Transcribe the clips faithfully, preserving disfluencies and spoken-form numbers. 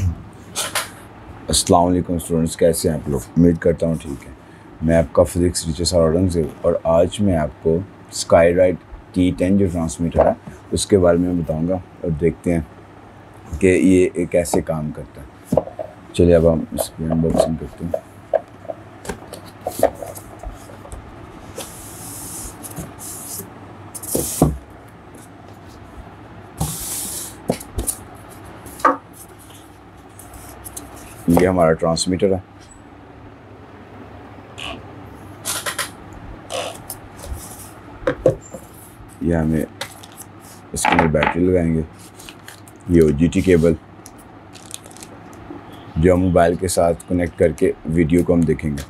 अस्सलाम वालेकुम स्टूडेंट्स, कैसे हैं आप लोग? उम्मीद करता हूँ ठीक है। मैं आपका फिज़िक्स टीचर सर औरंगज़ेब, और आज मैं आपको स्काईड्रॉइड टी टेन जो ट्रांसमीटर है उसके बारे में बताऊँगा और देखते हैं कि ये कैसे काम करता है। चलिए अब हम इसकी अनबॉक्सिंग करते हैं। ये हमारा ट्रांसमीटर है। यह हमें इसके अंदर बैटरी लगाएंगे। ये ओ जी टी केबल जो हम मोबाइल के साथ कनेक्ट करके वीडियो को हम देखेंगे।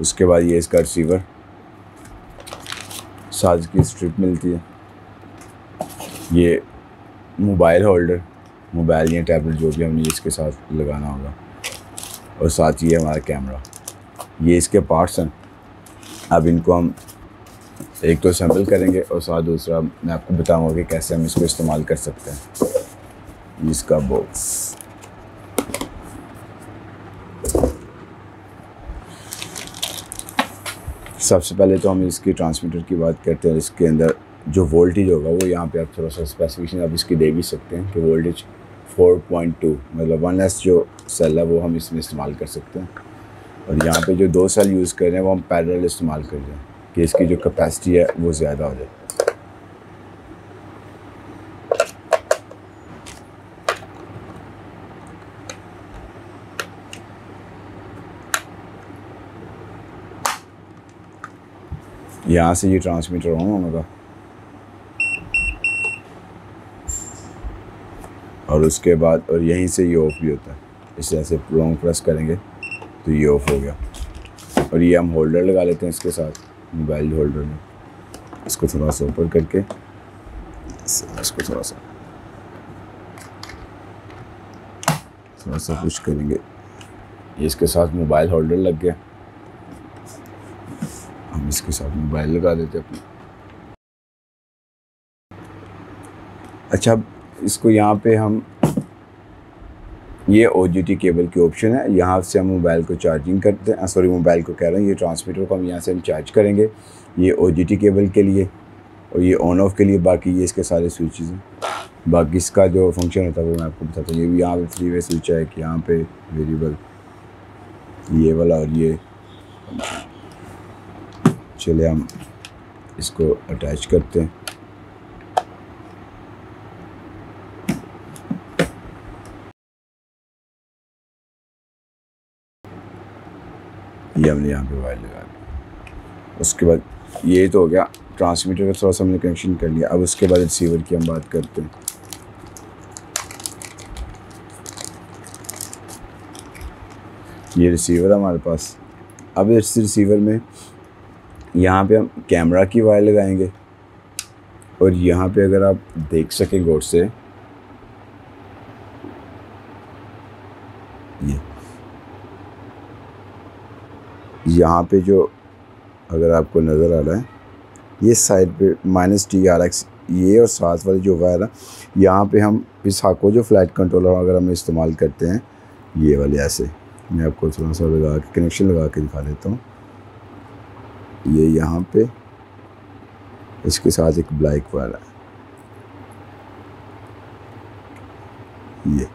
उसके बाद ये इसका रिसीवर, साज की स्ट्रिप मिलती है, ये मोबाइल होल्डर, मोबाइल या टैबलेट जो भी हमने इसके साथ लगाना होगा, और साथ ही हमारा कैमरा। ये इसके पार्ट्स हैं। अब इनको हम एक तो सैम्पल करेंगे और साथ दूसरा मैं आपको बताऊंगा कि कैसे हम इसको इस्तेमाल कर सकते हैं। इसका बॉक्स, सबसे पहले तो हम इसकी ट्रांसमीटर की बात करते हैं। इसके अंदर जो वोल्टेज होगा वो यहाँ पे आप थोड़ा सा स्पेसिफिकेशन आप इसकी दे भी सकते हैं कि वोल्टेज फोर पॉइंट टू मतलब वन एस जो सेल है वो हम इसमें इस्तेमाल कर सकते हैं। और यहाँ पे जो दो सेल यूज़ कर रहे हैं वो हम पैरेलल इस्तेमाल कर रहे हैं कि इसकी जो कैपेसिटी है वो ज़्यादा हो जाए। यहाँ से ये ट्रांसमीटर ऑन होगा और उसके बाद और यहीं से ये ऑफ भी होता है। इस तरह से लॉन्ग प्रेस करेंगे तो ये ऑफ हो गया। और ये हम होल्डर लगा लेते हैं इसके साथ, मोबाइल होल्डर में। इसको थोड़ा सा ऊपर करके, इसको थोड़ा सा थोड़ा सा पुश करेंगे, ये इसके साथ मोबाइल होल्डर लग गया। हम इसके साथ मोबाइल लगा देते हैं अपने। अच्छा, इसको यहाँ पे हम, ये ओ जी टी केबल की ऑप्शन है, यहाँ से हम मोबाइल को चार्जिंग करते हैं, सॉरी मोबाइल को कह रहे हैं, ये ट्रांसमीटर को हम यहाँ से हम चार्ज करेंगे। ये ओ जी टी केबल के लिए और ये ऑन ऑफ के लिए। बाकी ये इसके सारे स्विचेस हैं। बाकी इसका जो फंक्शन होता है वो मैं आपको बताता हूँ। ये भी यहाँ पे थ्री वे स्विच है कि यहाँ पे वेरिएबल ये वाला और ये। चलिए हम इसको अटैच करते हैं। ये हमने यहाँ पे वायर लगा दिया। उसके बाद ये तो हो गया ट्रांसमीटर का, थोड़ा सा हमने कनेक्शन कर लिया। अब उसके बाद रिसीवर की हम बात करते हैं। ये रिसीवर हमारे पास। अब इस रिसीवर में यहाँ पे हम कैमरा की वायर लगाएंगे। और यहाँ पे अगर आप देख सकें गौर से, ये यहाँ पे जो अगर आपको नज़र आ रहा है, ये साइड पे माइनस टी आर एक्स ये और साथ वाले जो वायर है, यहाँ पे हम पिक्साहॉक को जो फ्लैट कंट्रोलर अगर हम इस्तेमाल करते हैं ये वाले, ऐसे मैं आपको थोड़ा सा लगा के कनेक्शन लगा के दिखा देता हूँ। ये यहाँ पे इसके साथ एक ब्लैक वायर है। ये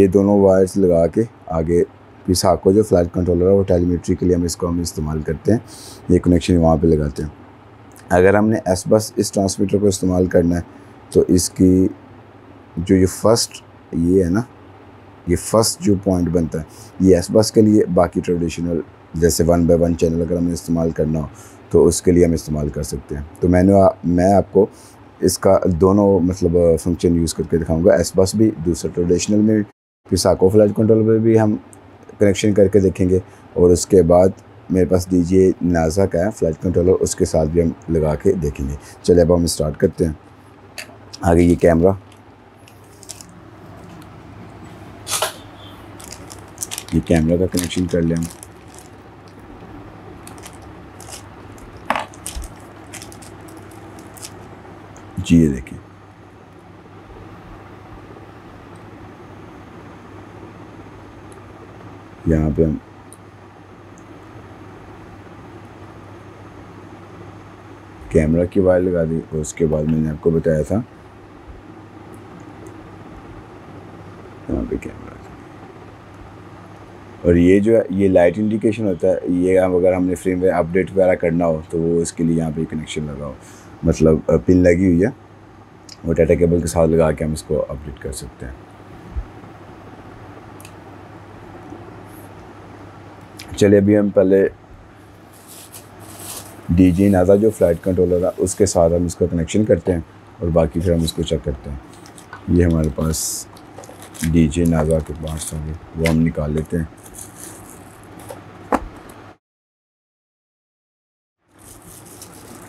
ये दोनों वायर्स लगा के आगे पिक्साहॉक को जो फ्लैट कंट्रोलर है वो टेलीमेट्री के लिए हम इसको हम इस्तेमाल करते हैं। ये कनेक्शन वहाँ पे लगाते हैं। अगर हमने एस बस इस ट्रांसमीटर को इस्तेमाल करना है तो इसकी जो ये फर्स्ट ये है ना, ये फर्स्ट जो पॉइंट बनता है ये एस बस के लिए। बाकी ट्रेडिशनल जैसे वन बाई वन चैनल अगर हमें इस्तेमाल करना हो तो उसके लिए हम इस्तेमाल कर सकते हैं। तो मैंने मैं आपको इसका दोनों मतलब फंक्शन यूज़ करके दिखाऊँगा। एस बस भी, दूसरा ट्रेडिशनल में पिक्साहॉक फ्लैट कंट्रोलर भी हम कनेक्शन करके देखेंगे। और उसके बाद मेरे पास डीजी नाजा का है फ्लैट कंट्रोलर, उसके साथ भी हम लगा के देखेंगे। चलिए अब हम स्टार्ट करते हैं। आगे ये कैमरा, ये कैमरा का कनेक्शन कर लें हम। जी ये देखिए, यहाँ पे हम कैमरा की वायर लगा दी और उसके बाद मैंने आपको बताया था यहाँ पे कैमरा। और ये जो है ये लाइट इंडिकेशन होता है, ये अगर हमने फ्रेम में अपडेट वगैरह करना हो तो वो इसके लिए यहाँ पे कनेक्शन लगाओ, मतलब पिन लगी हुई है और डाटा केबल के साथ लगा के हम इसको अपडेट कर सकते हैं। चलिए अभी हम पहले डीजी नाजा जो फ्लाइट कंट्रोलर है उसके साथ हम इसका कनेक्शन करते हैं और बाकी फिर हम इसको चेक करते हैं। ये हमारे पास डीजी नाजा के पार्ट्स होंगे, वो हम निकाल लेते हैं।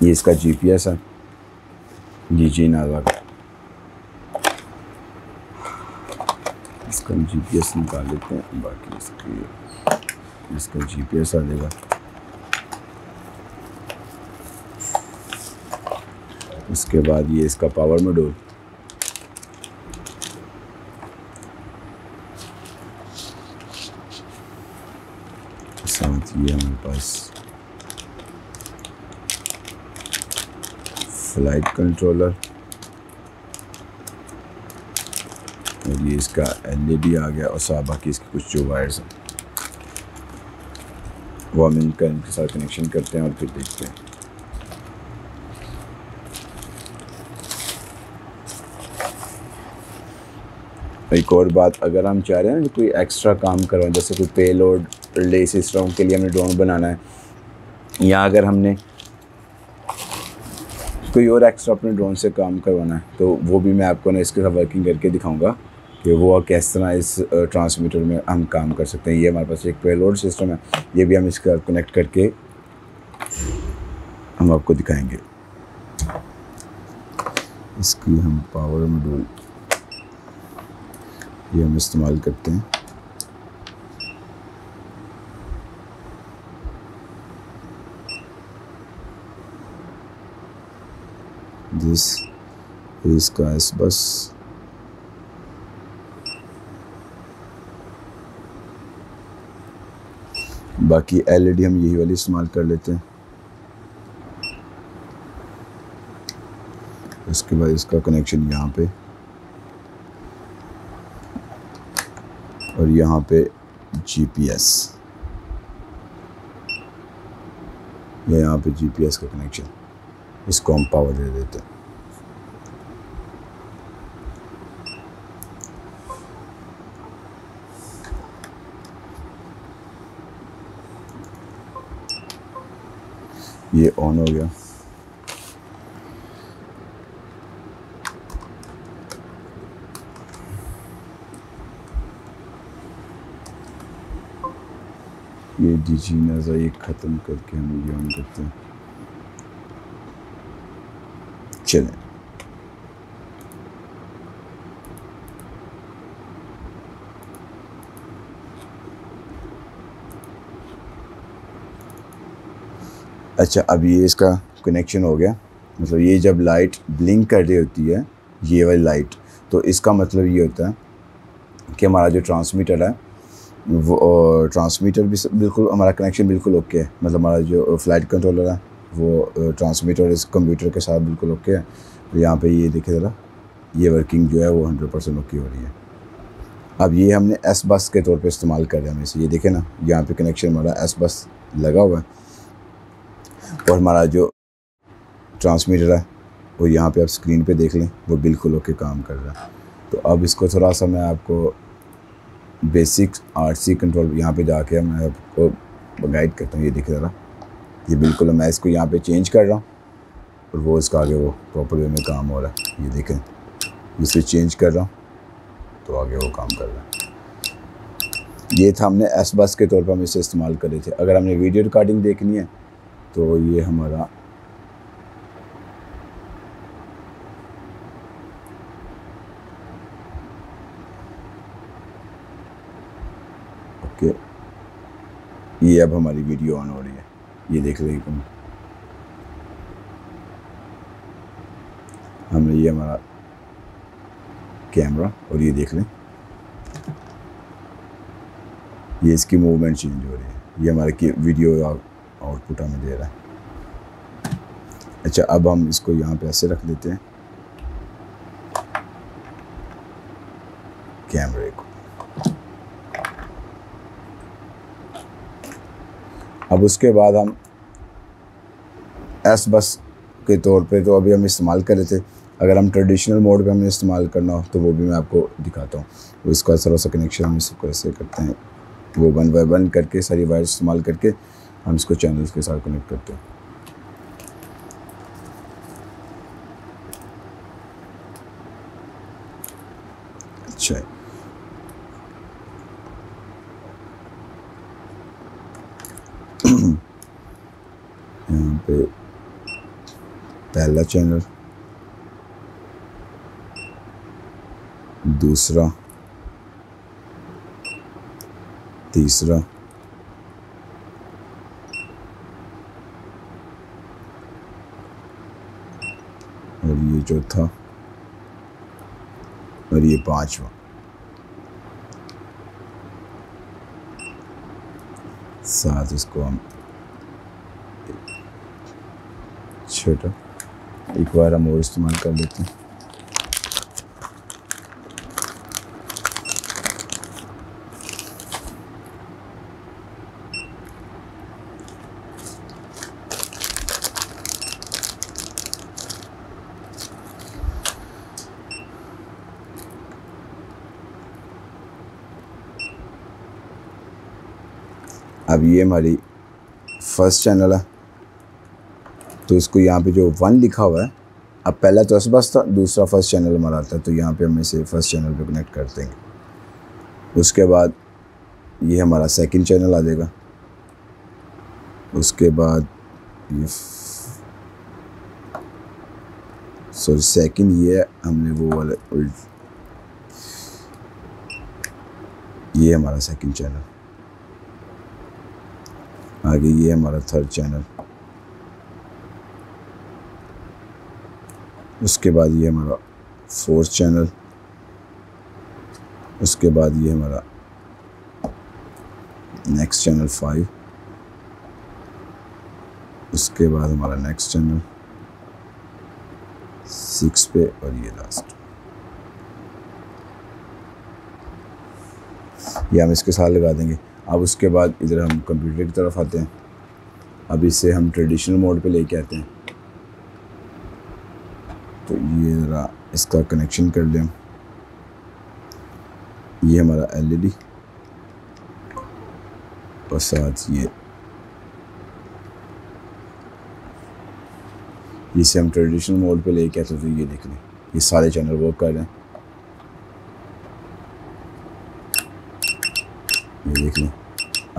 ये इसका जीपीएस है डीजी नाजा का, इसका हम जीपीएस निकाल लेते हैं। बाकी इसकी इसका जीपीएस आ जाएगा, उसके बाद ये इसका पावर मॉड्यूल, साथ ही हमारे पास फ्लाइट कंट्रोलर और ये इसका एलईडी आ गया और साथ बाकी इसके कुछ जो वायर्स हैं वो हम इनका इनके साथ कनेक्शन करते हैं और फिर देखते हैं। एक और बात, अगर हम चाह रहे हैं कोई एक्स्ट्रा काम करवाएं, जैसे कोई पेलोड रिले सिस्टम के लिए हमने ड्रोन बनाना है या अगर हमने कोई और एक्स्ट्रा अपने ड्रोन से काम करवाना है, तो वो भी मैं आपको ना इसके साथ वर्किंग करके दिखाऊंगा कि वो किस तरह इस ट्रांसमीटर में हम काम कर सकते हैं। ये हमारे पास एक पेलोड सिस्टम है, ये भी हम इसका कनेक्ट करके हम आपको दिखाएँगे। इसकी हम पावर मॉड्यूल ये हम इस्तेमाल करते हैं, दिस इज काइस बस, बाकी एलईडी हम यही वाली इस्तेमाल कर लेते हैं। उसके बाद इसका कनेक्शन यहाँ पे और यहाँ पे जीपीएस, ये यहाँ पे जीपीएस का कनेक्शन, इसको हम पावर दे देते हैं। ये ऑन हो गया, ये डीजी नाजा ये ख़त्म करके हम ये ऑन करते हैं। चलें अच्छा, अब ये इसका कनेक्शन हो गया, मतलब ये जब लाइट ब्लिंक कर रही होती है ये वाली लाइट, तो इसका मतलब ये होता है कि हमारा जो ट्रांसमीटर है वो ट्रांसमीटर भी बिल्कुल हमारा कनेक्शन बिल्कुल ओके है, मतलब हमारा जो फ्लाइट कंट्रोलर है वो ट्रांसमीटर इस कंप्यूटर के साथ बिल्कुल ओके है। तो यहाँ पे ये देखिए ज़रा, ये वर्किंग जो है वो हंड्रेड परसेंट ओके हो रही है। अब ये हमने एस बस के तौर पे इस्तेमाल कर रहे हैं, हमें ये देखें ना, यहाँ पे कनेक्शन हमारा एस बस लगा हुआ है और हमारा जो ट्रांसमीटर है वो यहाँ पर आप स्क्रीन पर देख लें, वो बिल्कुल ओके काम कर रहा है। तो अब इसको थोड़ा सा मैं आपको बेसिक आरसी कंट्रोल यहाँ पे जाके मैं आपको गाइड करता हूँ। ये दिख रहा, ये बिल्कुल मैं इसको यहाँ पे चेंज कर रहा हूँ और वो इसका आगे वो प्रॉपर वे में काम हो रहा है। ये देखें, इसको चेंज कर रहा हूँ तो आगे वो काम कर रहा है। ये था हमने एस बस के तौर पर हम इसे इस्तेमाल कर रहे थे। अगर हमने वीडियो रिकॉर्डिंग देखनी है तो ये हमारा के ये अब हमारी वीडियो ऑन हो रही है, ये देख रहे हैं हमने, ये हमारा कैमरा और ये देख लें ये इसकी मूवमेंट चेंज हो रही है, ये हमारे की वीडियो आउटपुट हमें दे रहा है। अच्छा, अब हम इसको यहाँ पे ऐसे रख देते हैं कैमरे को। अब उसके बाद हम एस बस के तौर पे तो अभी हम इस्तेमाल कर रहे थे, अगर हम ट्रेडिशनल मोड पे हमें इस्तेमाल करना हो तो वो भी मैं आपको दिखाता हूँ। वो इसका थोड़ा सा कनेक्शन हम इसको ऐसे करते हैं, वो वन बाई वन करके सारी वायर इस्तेमाल करके हम इसको चैनल्स के साथ कनेक्ट करते हैं। अच्छा, यहाँ पे पहला चैनल, दूसरा, तीसरा, और ये चौथा, और ये पांचवा। साथ इसको हम छोटा एक बार हम और इस्तेमाल कर लेते हैं। अब ये हमारी फर्स्ट चैनल है, तो इसको यहाँ पे जो वन लिखा हुआ है, अब पहला तो बस था, दूसरा फर्स्ट चैनल हमारा आता है, तो यहाँ पे हम इसे फर्स्ट चैनल पे कनेक्ट कर देंगे। उसके बाद ये हमारा सेकंड चैनल आ जाएगा, उसके बाद ये सॉरी सेकंड ये हमने वो वाले उल्ट, ये हमारा सेकंड चैनल आगे, ये हमारा थर्ड चैनल, उसके बाद ये हमारा फोर्थ चैनल, उसके बाद ये हमारा नेक्स्ट चैनल फाइव, उसके बाद हमारा नेक्स्ट चैनल सिक्स पे, और ये लास्ट। ये हम इसके साथ लगा देंगे। अब उसके बाद इधर हम कंप्यूटर की तरफ आते हैं। अब इसे हम ट्रेडिशनल मोड पे लेके आते हैं, तो ये ज़रा इसका कनेक्शन कर लें। ये हमारा एलईडी और साथ ये, इसे हम ट्रेडिशनल मोड पे लेके आते हैं, तो ये देख लें ये सारे चैनल वर्क कर रहे हैं। ये देख लें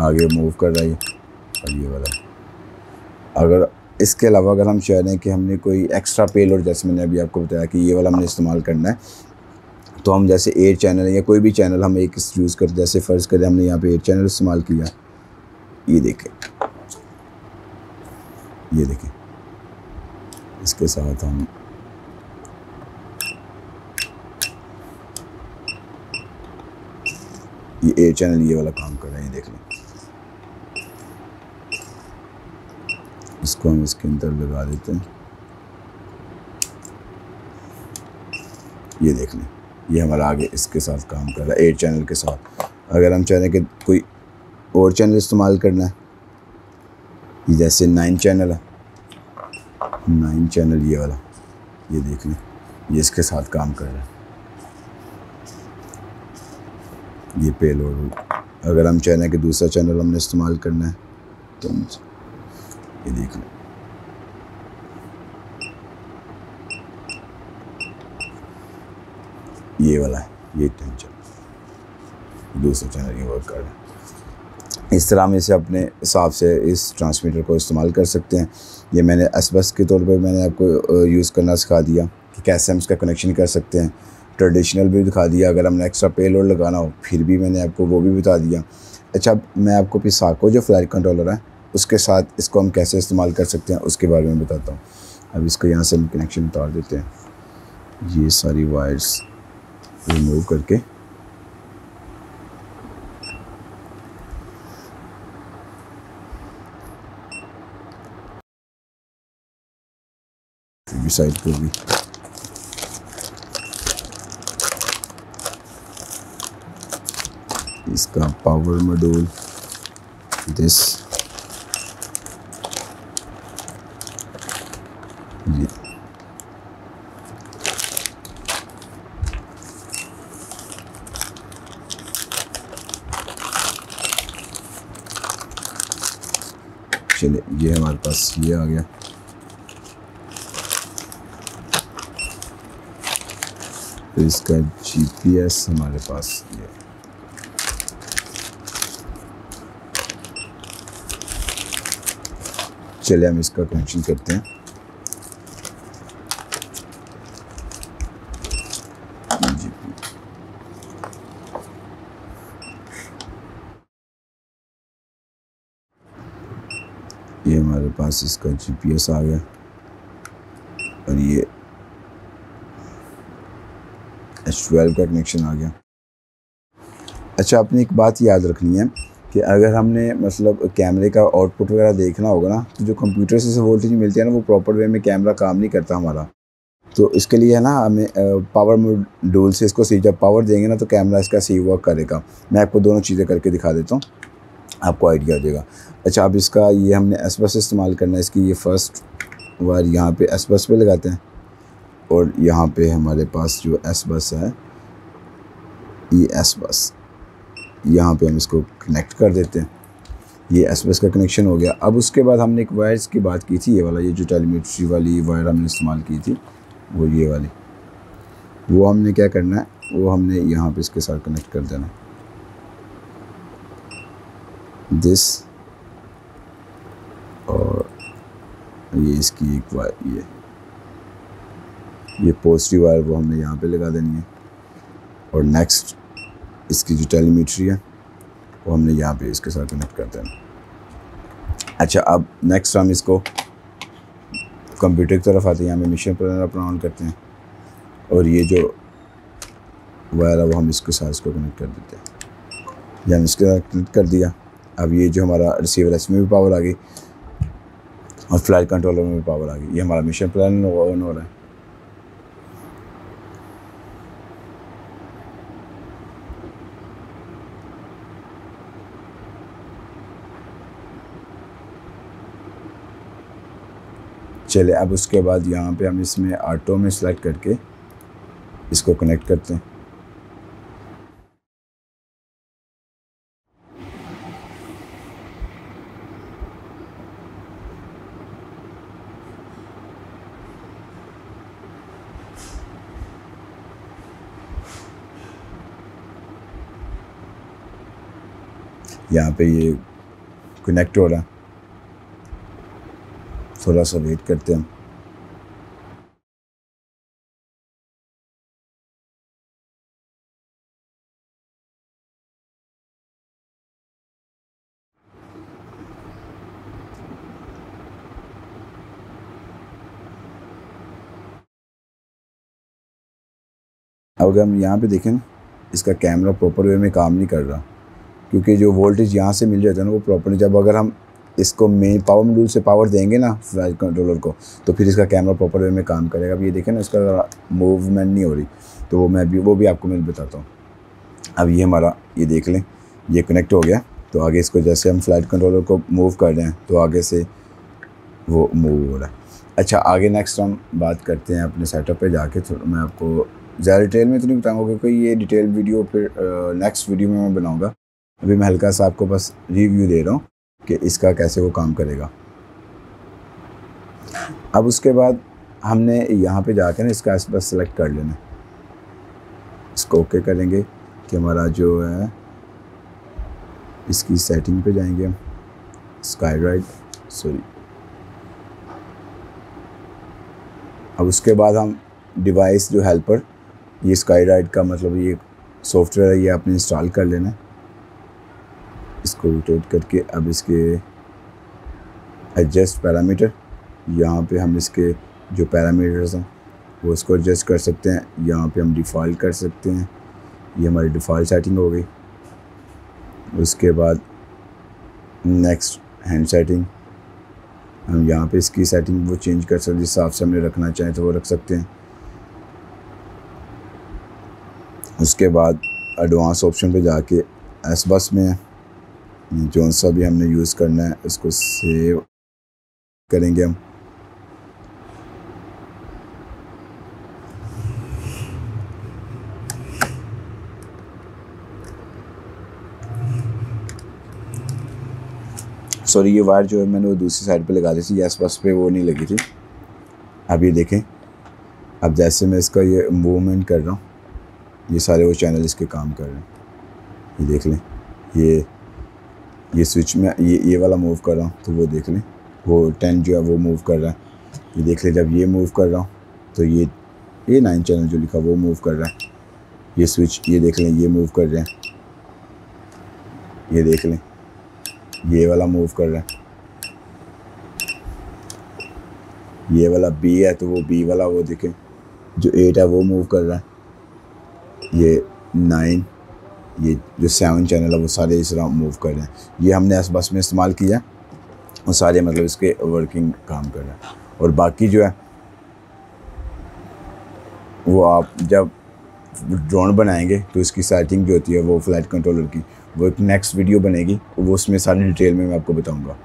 आगे मूव कर रहा है, और ये वाला। अगर इसके अलावा अगर हम चाह रहे हैं कि हमने कोई एक्स्ट्रा पेलोड, जैसे मैंने अभी आपको बताया कि ये वाला हमने इस्तेमाल करना है, तो हम जैसे एट चैनल या कोई भी चैनल हम एक यूज़ कर, जैसे फ़र्ज़ करें हमने यहाँ पे एट चैनल इस्तेमाल किया। ये देखें, ये देखें, इसके साथ हम ये ए चैनल ये वाला काम कर रहे हैं, देख लें। इसको हम इसके अंदर लगा देते हैं, ये देख लें ये हमारा आगे इसके साथ काम कर रहा है ए चैनल के साथ। अगर हम चाह रहे हैं कि कोई और चैनल इस्तेमाल करना है, ये जैसे नाइन चैनल है, नाइन चैनल ये वाला, ये देख लें ये इसके साथ काम कर रहा है, ये पेलोड हो। अगर हम चाहना है कि दूसरा चैनल हमने इस्तेमाल करना है, तो ये देख लें ये वाला है, ये तीन चैनल, दूसरा चैनल ये वर्क कर रहा है। इस तरह हम इसे अपने हिसाब से इस ट्रांसमीटर को इस्तेमाल कर सकते हैं। ये मैंने एस बस के तौर पे मैंने आपको यूज़ करना सिखा दिया कि कैसे हम इसका कनेक्शन कर सकते हैं। ट्रेडिशनल भी दिखा दिया, अगर हमने एक्स्ट्रा पेलोड लगाना हो फिर भी मैंने आपको वो भी बता दिया। अच्छा, मैं आपको पिक्साहॉक जो फ्लाइट कंट्रोलर है उसके साथ इसको हम कैसे इस्तेमाल कर सकते हैं उसके बारे में बताता हूँ। अब इसको यहाँ से हम कनेक्शन उतार देते हैं, ये सारी वायर्स रिमूव करके होगी साइड पे भी। इसका पावर मॉड्यूल दिस ये चले, ये हमारे पास ये आ गया। तो इसका जीपीएस हमारे पास ये चले, हम इसका कनेक्शन करते हैं। जीपी ये हमारे पास इसका जीपीएस आ गया और ये एच ट्वेल्व का कनेक्शन आ गया। अच्छा, आपने एक बात याद रखनी है कि अगर हमने मतलब कैमरे का आउटपुट वगैरह देखना होगा ना, तो जो कंप्यूटर से जो वोल्टेज मिलती है ना, वो प्रॉपर वे में कैमरा काम नहीं करता हमारा। तो इसके लिए है ना, हमें पावर मॉड्यूल से इसको सही जब पावर देंगे ना, तो कैमरा इसका सही वर्क करेगा। मैं आपको दोनों चीज़ें करके दिखा देता हूँ, आपको आइडिया हो जाएगा। अच्छा, अब इसका ये हमने एसबस इस्तेमाल करना है। इसकी ये फ़र्स्ट वायर यहाँ पर एसबस पे लगाते हैं और यहाँ पे हमारे पास जो एसबस है, ये एसबस यहाँ पे हम इसको कनेक्ट कर देते हैं। ये एसबस का कनेक्शन हो गया। अब उसके बाद हमने एक वायर्स की बात की थी, ये वाला, ये जो टेलीमेट्री वाली वायर हमने इस्तेमाल की थी, वो ये वाली, वो हमने क्या करना है, वो हमने यहाँ पे इसके साथ कनेक्ट कर देना दिस, और ये इसकी एक वायर, ये ये पॉजिटिव वायर वो हमने यहाँ पे लगा देनी है। और नेक्स्ट इसकी जो टेलीमीटरी है वो हमने यहाँ पे इसके साथ कनेक्ट कर देना। अच्छा, अब नेक्स्ट हम इसको कंप्यूटर की तरफ आते हैं। यहाँ पे मिशन प्लानर अपना ऑन करते हैं और ये जो वायर है वो हम इसके साथ इसको कनेक्ट कर देते हैं। ये हम इसके साथ कनेक्ट कर दिया। अब ये जो हमारा रिसीवर है इसमें भी पावर आ गई और फ्लाइट कंट्रोलर में भी पावर आ गई। ये हमारा मिशन प्लानर ऑन हो रहा है। चले, अब उसके बाद यहाँ पे हम इसमें ऑटो में सेलेक्ट करके इसको कनेक्ट करते हैं। यहाँ पे ये कनेक्ट हो रहा है, थोड़ा सा वेट करते हैं। अगर हम यहाँ पे देखें ना, इसका कैमरा प्रॉपर वे में काम नहीं कर रहा, क्योंकि जो वोल्टेज यहाँ से मिल जाता है ना, वो प्रॉपर, जब अगर हम इसको मेन पावर मॉड्यूल से पावर देंगे ना फ्लाइट कंट्रोलर को, तो फिर इसका कैमरा प्रॉपर वे में काम करेगा। अब ये देखें ना, इसका मूवमेंट नहीं हो रही, तो वो मैं भी वो भी आपको मैं बताता हूँ। अब ये हमारा, ये देख लें, ये कनेक्ट हो गया। तो आगे इसको जैसे हम फ्लाइट कंट्रोलर को मूव कर रहे हैं, तो आगे से वो मूव हो रहा है। अच्छा, आगे नेक्स्ट हम बात करते हैं अपने सेटअप पर जाके। तो मैं आपको ज़्यादा डिटेल में तो नहीं बताऊँगा, क्योंकि ये डिटेल वीडियो फिर नेक्स्ट वीडियो में मैं बनाऊँगा। अभी मैं हल्का सा आपको बस रिव्यू दे रहा हूँ कि इसका कैसे वो काम करेगा। अब उसके बाद हमने यहाँ पे जाकर ना इसका एसबस सेलेक्ट कर लेना, इसको ओके करेंगे कि हमारा जो है इसकी सेटिंग पे जाएंगे हम, स्काईड्रॉइड सॉरी। अब उसके बाद हम डिवाइस जो हेल्पर, ये स्काईड्रॉइड का मतलब ये सॉफ्टवेयर है, ये आपने इंस्टॉल कर लेना है। इसको रोटेट करके अब इसके एडजस्ट पैरामीटर, यहाँ पे हम इसके जो पैरामीटर्स हैं वो इसको एडजस्ट कर सकते हैं। यहाँ पे हम डिफ़ॉल्ट कर सकते हैं, ये हमारी डिफ़ॉल्ट सेटिंग हो गई। उसके बाद नेक्स्ट हैंड सेटिंग, हम यहाँ पे इसकी सेटिंग वो चेंज कर सकते हैं, जिस हिसाब से हमने रखना चाहें तो वो रख सकते हैं। उसके बाद एडवांस ऑप्शन पे जाके एस बस में जो सा भी हमने यूज़ करना है उसको सेव करेंगे हम। सॉरी ये वायर जो है मैंने वो दूसरी साइड पे लगा दी थी, एस बस पे वो नहीं लगी थी। अब ये देखें, अब जैसे मैं इसका ये मूवमेंट कर रहा हूँ ये सारे वो चैनल इसके काम कर रहे हैं। ये देख लें, ये ये स्विच में ये ये वाला मूव कर रहा हूँ तो वो देख लें वो टेन जो है वो मूव कर रहा है। ये देख लें जब ये मूव कर रहा हूँ तो ये ये नाइन चैनल जो लिखा वो मूव कर रहा है। ये स्विच ये देख लें ये मूव कर रहे हैं, ये देख लें ये वाला मूव कर रहा है। ये वाला बी है तो वो बी वाला वो देखें जो एट है वो मूव कर रहा है। ये नाइन ये जो सेवन चैनल है वो सारे इस तरह मूव कर रहे हैं। ये हमने एस बस में इस्तेमाल किया और सारे मतलब इसके वर्किंग काम कर रहे हैं। और बाकी जो है वो आप जब ड्रोन बनाएंगे तो इसकी सेटिंग जो होती है वो फ्लाइट कंट्रोलर की, वो एक नेक्स्ट वीडियो बनेगी वो उसमें सारी डिटेल में मैं आपको बताऊंगा।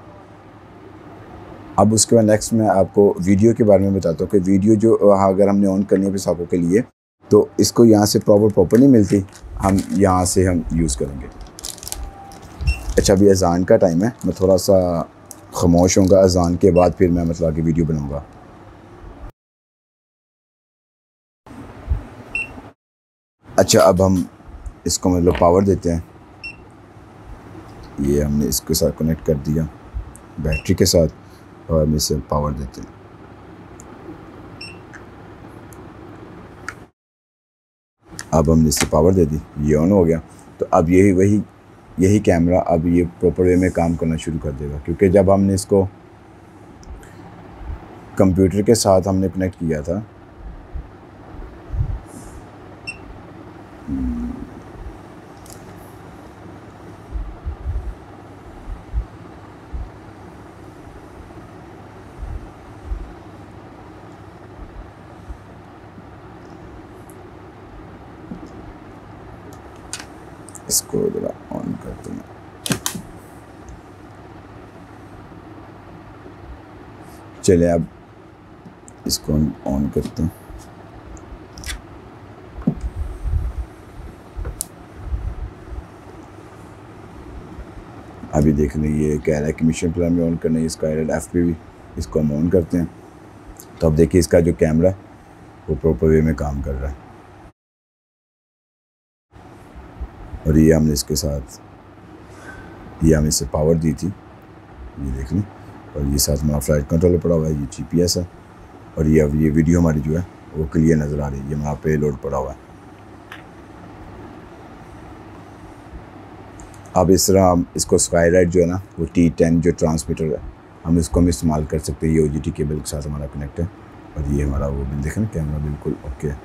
अब उसके बाद नेक्स्ट मैं आपको वीडियो के बारे में बताता हूँ कि वीडियो जो अगर हमने ऑन करनी है पिक्साहॉक के लिए तो इसको यहाँ से प्रॉपर प्रॉपर नहीं मिलती, हम यहाँ से हम यूज़ करेंगे। अच्छा अभी अजान का टाइम है, मैं थोड़ा सा खामोश होऊंगा, अजान के बाद फिर मैं मतलब आगे वीडियो बनाऊँगा। अच्छा अब हम इसको मतलब पावर देते हैं, ये हमने इसके साथ कनेक्ट कर दिया बैटरी के साथ और हम इसे पावर देते हैं। अब हमने इसे पावर दे दी, ये ऑन हो गया। तो अब यही वही यही कैमरा अब ये प्रॉपर वे में काम करना शुरू कर देगा, क्योंकि जब हमने इसको कंप्यूटर के साथ हमने कनेक्ट किया था इसको जरा ऑन करते हैं। चलिए अब इसको ऑन करते हैं। अभी देख लें ये कह रहा है कि मिशन प्लान में ऑन करना है sky ride F P V, इसको हम ऑन करते हैं तो अब देखिए इसका जो कैमरा है वो प्रॉपर वे में काम कर रहा है। और ये हमने इसके साथ ये हमें इसे पावर दी थी, ये देख लें। और ये साथ हमारा फ्लाइट कंट्रोलर पड़ा हुआ है, ये जी पी एस है। और ये अब ये वीडियो हमारी जो है वो क्लियर नज़र आ रही है, ये हमारा पे लोड पड़ा हुआ है। अब इस तरह हम इसको स्काई राइड जो है ना वो टी टेन जो ट्रांसमीटर है हम इसको हम इस्तेमाल कर सकते हैं। ये ओ जी टी केबल के साथ हमारा कनेक्ट है और ये हमारा वो बिल देखें कैमरा बिल्कुल ओके है,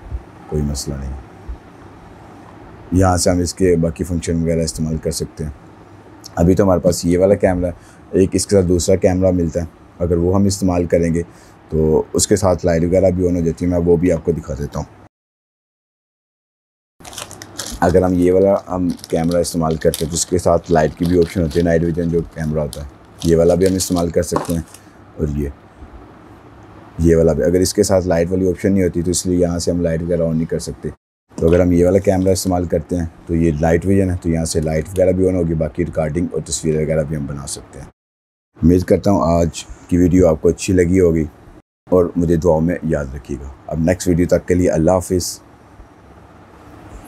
कोई मसला नहीं है। यहाँ से हम इसके बाकी फंक्शन वगैरह इस्तेमाल कर सकते हैं। अभी तो हमारे पास ये वाला कैमरा एक इसके साथ दूसरा कैमरा मिलता है, अगर वो हम इस्तेमाल करेंगे तो उसके साथ लाइट वगैरह भी ऑन हो जाती है। मैं वो भी आपको दिखा देता हूँ। अगर हम ये वाला हम कैमरा इस्तेमाल करते हैं तो उसके साथ लाइट की भी ऑप्शन होती है, नाइट विजन जो कैमरा होता है ये वाला भी हम इस्तेमाल कर सकते हैं। और ये ये वाला भी अगर इसके साथ लाइट वाली ऑप्शन नहीं होती तो इसलिए यहाँ से हम लाइट वगैरह ऑन नहीं कर सकते। तो अगर हम ये वाला कैमरा इस्तेमाल करते हैं तो ये लाइट विजन है तो यहाँ से लाइट वगैरह भी ऑन होगी, बाकी रिकॉर्डिंग और तस्वीर वगैरह भी हम बना सकते हैं। उम्मीद करता हूँ आज की वीडियो आपको अच्छी लगी होगी और मुझे दुआओं में याद रखिएगा। अब नेक्स्ट वीडियो तक के लिए अल्लाह हाफिज़।